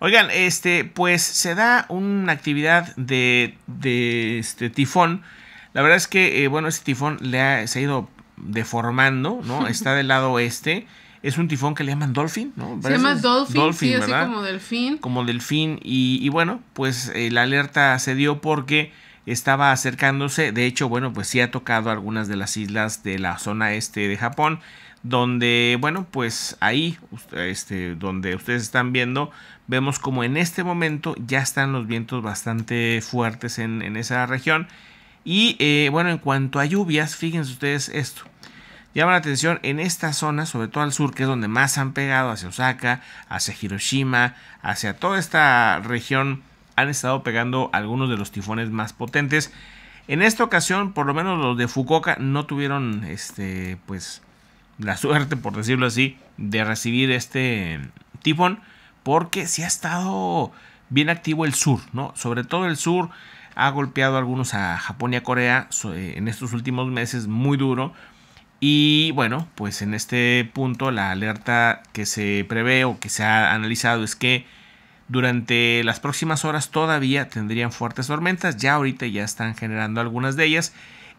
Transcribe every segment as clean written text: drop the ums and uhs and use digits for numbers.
Oigan, pues se da una actividad de este tifón. La verdad es que, bueno, este tifón se ha ido deformando, ¿no? Está del lado oeste. Es un tifón que le llaman Dolphin, ¿no? Se llama Dolphin, sí, ¿verdad? Así como delfín. Como delfín. Y bueno, pues la alerta se dio porque estaba acercándose. De hecho, bueno, pues sí ha tocado algunas de las islas de la zona este de Japón, donde, bueno, pues ahí, donde ustedes están viendo, vemos como en este momento ya están los vientos bastante fuertes en esa región. Y, bueno, en cuanto a lluvias, fíjense ustedes esto. Llama la atención en esta zona, sobre todo al sur, que es donde más han pegado, hacia Osaka, hacia Hiroshima, hacia toda esta región, han estado pegando algunos de los tifones más potentes. En esta ocasión, por lo menos los de Fukuoka no tuvieron, pues, la suerte, por decirlo así, de recibir este tifón, porque sí ha estado bien activo el sur, ¿no? Sobre todo el sur ha golpeado a algunos, a Japón y a Corea, en estos últimos meses muy duro. Y bueno, pues en este punto la alerta que se prevé o que se ha analizado es que durante las próximas horas todavía tendrían fuertes tormentas. Ya ahorita ya están generando algunas de ellas.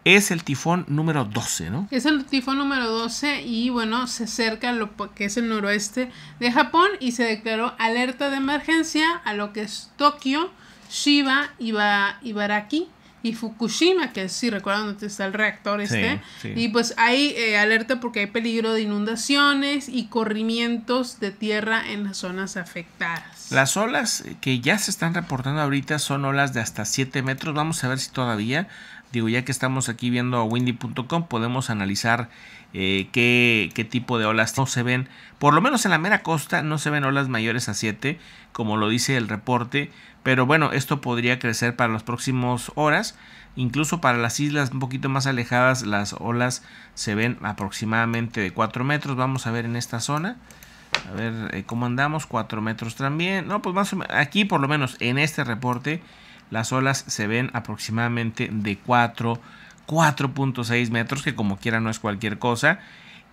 Es el tifón número 12, ¿no? Es el tifón número 12 y bueno, se acerca a lo que es el noroeste de Japón y se declaró alerta de emergencia a lo que es Tokio, Shiba, Ibaraki y Fukushima, que sí, recuerdan dónde está el reactor sí. Y pues hay alerta porque hay peligro de inundaciones y corrimientos de tierra en las zonas afectadas. Las olas que ya se están reportando ahorita son olas de hasta 7 metros. Vamos a ver si todavía, digo, ya que estamos aquí viendo a windy.com, podemos analizar qué tipo de olas no se ven. Por lo menos en la mera costa no se ven olas mayores a 7, como lo dice el reporte. Pero bueno, esto podría crecer para las próximas horas. Incluso para las islas un poquito más alejadas, las olas se ven aproximadamente de 4 metros. Vamos a ver en esta zona. A ver cómo andamos. 4 metros también. No, pues más o menos. Aquí, por lo menos en este reporte, las olas se ven aproximadamente de 4.6 metros, que como quiera no es cualquier cosa.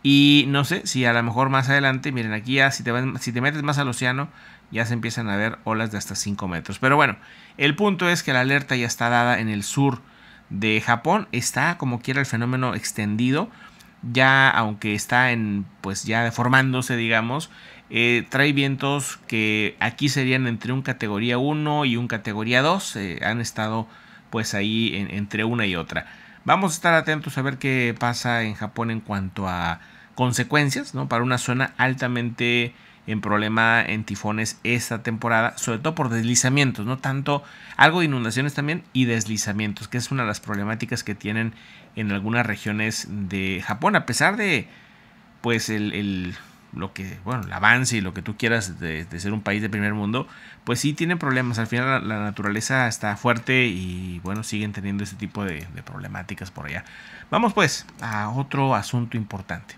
Y no sé si a lo mejor más adelante, miren aquí ya si te metes más al océano, ya se empiezan a ver olas de hasta 5 metros. Pero bueno, el punto es que la alerta ya está dada en el sur de Japón. Está como quiera el fenómeno extendido. Ya aunque está pues ya deformándose, digamos, trae vientos que aquí serían entre un categoría 1 y un categoría 2, han estado pues ahí entre una y otra. Vamos a estar atentos a ver qué pasa en Japón en cuanto a consecuencias, ¿no? Para una zona altamente en problema en tifones esta temporada, sobre todo por deslizamientos, no tanto, algo de inundaciones también y deslizamientos, que es una de las problemáticas que tienen en algunas regiones de Japón, a pesar de pues el avance y lo que tú quieras de ser un país de primer mundo, pues sí tienen problemas. Al final la naturaleza está fuerte y bueno, siguen teniendo ese tipo de problemáticas por allá. Vamos pues a otro asunto importante.